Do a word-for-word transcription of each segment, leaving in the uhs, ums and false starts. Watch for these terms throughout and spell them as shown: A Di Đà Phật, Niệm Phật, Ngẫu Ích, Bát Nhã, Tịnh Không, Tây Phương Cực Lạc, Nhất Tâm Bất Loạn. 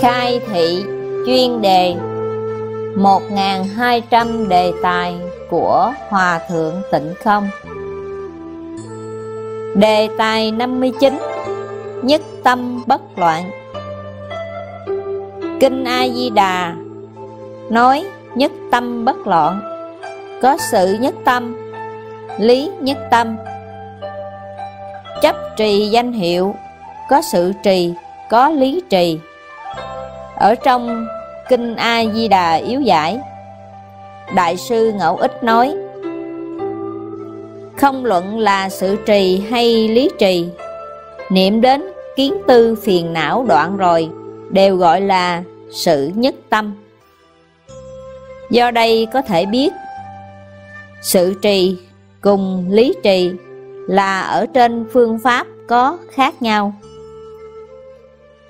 Khai thị chuyên đề một nghìn hai trăm đề tài của Hòa Thượng Tịnh Không. Đề tài năm mươi chín: Nhất Tâm Bất Loạn. Kinh A Di Đà nói nhất tâm bất loạn, có sự nhất tâm, lý nhất tâm, chấp trì danh hiệu, có sự trì, có lý trì. Ở trong Kinh A Di Đà yếu giải, Đại sư Ngẫu Ích nói: không luận là sự trì hay lý trì, niệm đến kiến tư phiền não đoạn rồi, đều gọi là sự nhất tâm. Do đây có thể biết, sự trì cùng lý trì là ở trên phương pháp có khác nhau,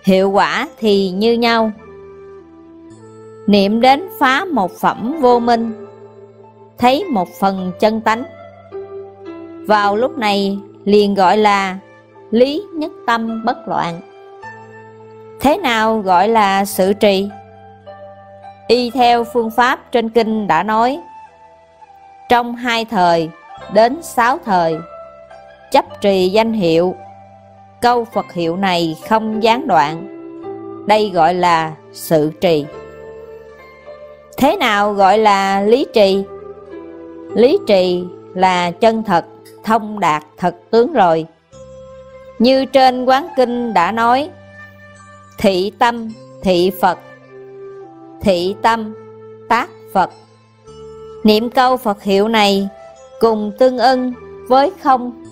hiệu quả thì như nhau. Niệm đến phá một phẩm vô minh, thấy một phần chân tánh, vào lúc này liền gọi là lý nhất tâm bất loạn. Thế nào gọi là sự trì? Y theo phương pháp trên kinh đã nói, trong hai thời đến sáu thời, chấp trì danh hiệu, câu Phật hiệu này không gián đoạn, đây gọi là sự trì. Thế nào gọi là lý trì? Lý trì là chân thật, thông đạt thật tướng rồi. Như trên Quán Kinh đã nói, thị tâm thị Phật, thị tâm tác Phật. Niệm câu Phật hiệu này cùng tương ưng với không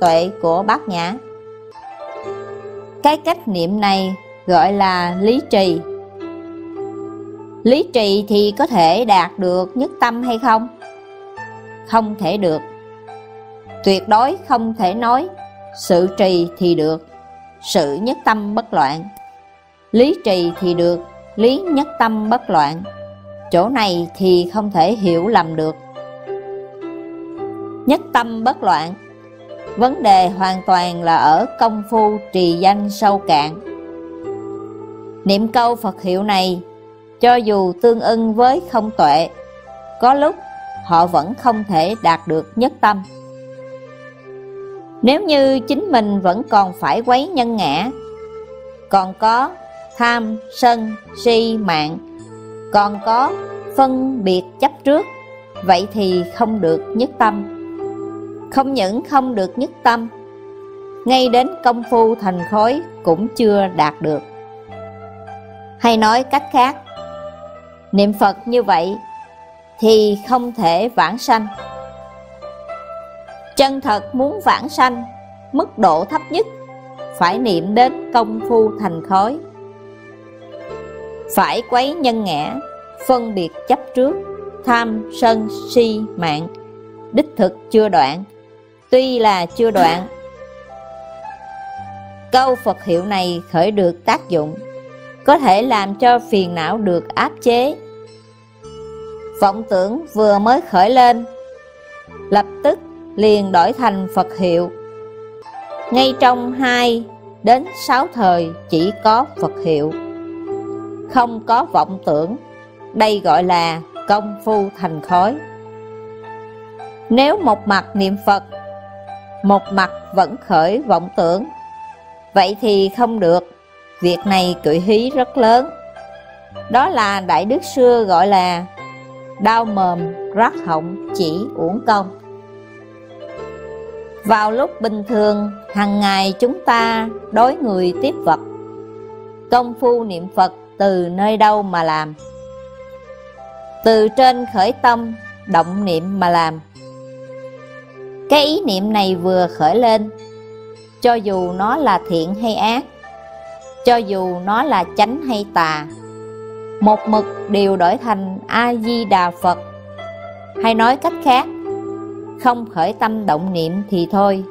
tuệ của Bát Nhã. Cái cách niệm này gọi là lý trì. Lý trì thì có thể đạt được nhất tâm hay không? Không thể được. Tuyệt đối không thể nói sự trì thì được, sự nhất tâm bất loạn, lý trì thì được, lý nhất tâm bất loạn. Chỗ này thì không thể hiểu lầm được. Nhất tâm bất loạn, vấn đề hoàn toàn là ở công phu trì danh sâu cạn. Niệm câu Phật hiệu này, cho dù tương ưng với không tuệ, có lúc họ vẫn không thể đạt được nhất tâm. Nếu như chính mình vẫn còn phải quấy nhân ngã, còn có tham, sân, si, mạng, còn có phân biệt chấp trước, vậy thì không được nhất tâm. Không những không được nhất tâm, ngay đến công phu thành khối cũng chưa đạt được. Hay nói cách khác, niệm Phật như vậy thì không thể vãng sanh. Chân thật muốn vãng sanh, mức độ thấp nhất phải niệm đến công phu thành khối, phải quấy nhân ngã, phân biệt chấp trước, tham, sân, si, mạng, đích thực chưa đoạn. Tuy là chưa đoạn, câu Phật hiệu này khởi được tác dụng, có thể làm cho phiền não được áp chế. Vọng tưởng vừa mới khởi lên, lập tức liền đổi thành Phật hiệu. Ngay trong hai đến sáu thời chỉ có Phật hiệu, không có vọng tưởng, đây gọi là công phu thành khói. Nếu một mặt niệm Phật, một mặt vẫn khởi vọng tưởng, vậy thì không được. Việc này cự hí rất lớn. Đó là đại đức xưa gọi là đau mồm rát họng chỉ uổng công. Vào lúc bình thường hàng ngày chúng ta đối người tiếp vật, công phu niệm Phật từ nơi đâu mà làm? Từ trên khởi tâm động niệm mà làm. Cái ý niệm này vừa khởi lên, cho dù nó là thiện hay ác, cho dù nó là chánh hay tà, một mực đều đổi thành A Di Đà Phật. Hay nói cách khác, không khởi tâm động niệm thì thôi.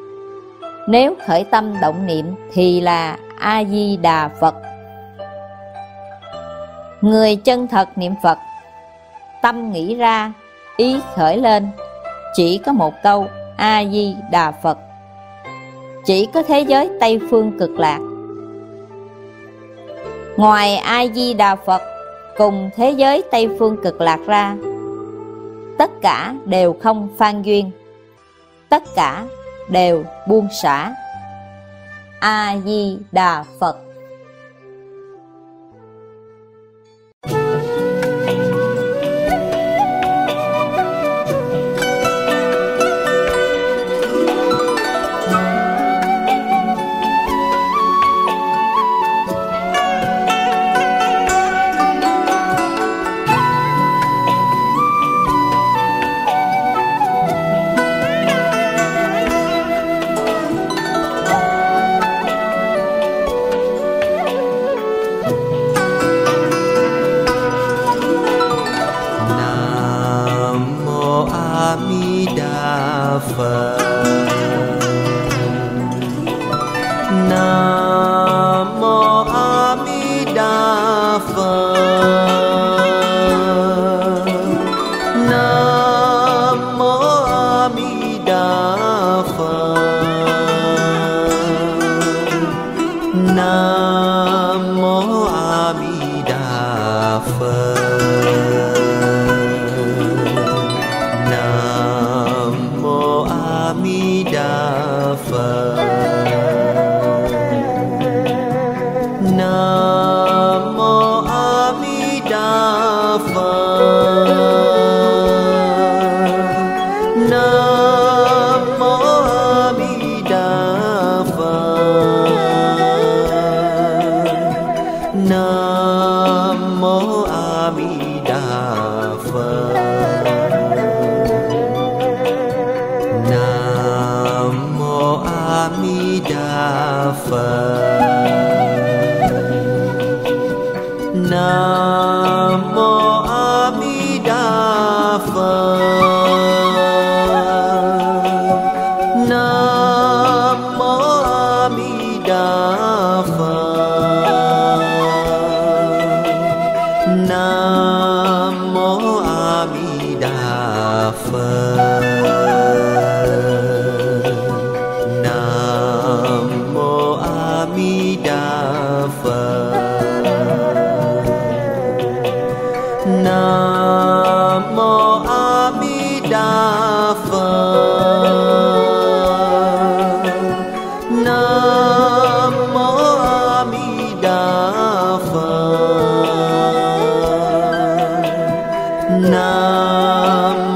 Nếu khởi tâm động niệm thì là A Di Đà Phật. Người chân thật niệm Phật, tâm nghĩ ra, ý khởi lên, chỉ có một câu A Di Đà Phật. Chỉ có thế giới Tây Phương Cực Lạc. Ngoài A Di Đà Phật cùng thế giới Tây Phương Cực Lạc ra, tất cả đều không phan duyên, tất cả đều buông xả. A Di Đà Phật. Nam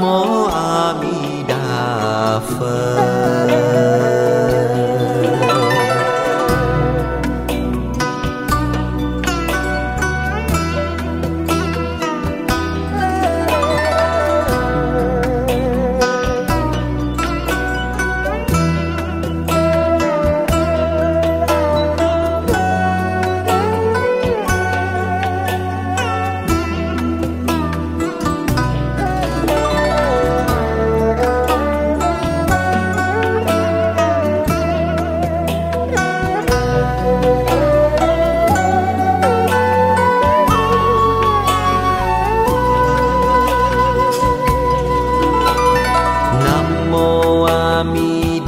Mô A Di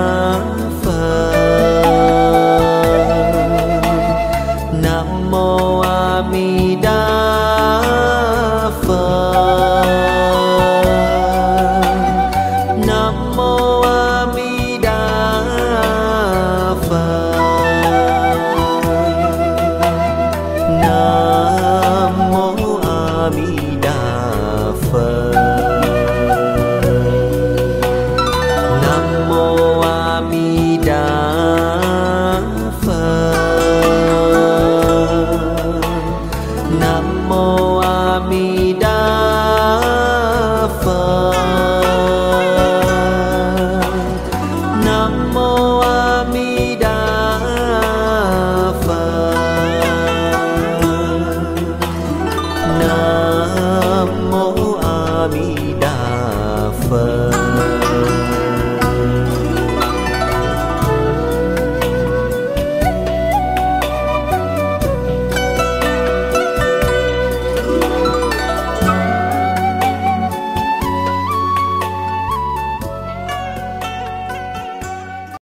Đà.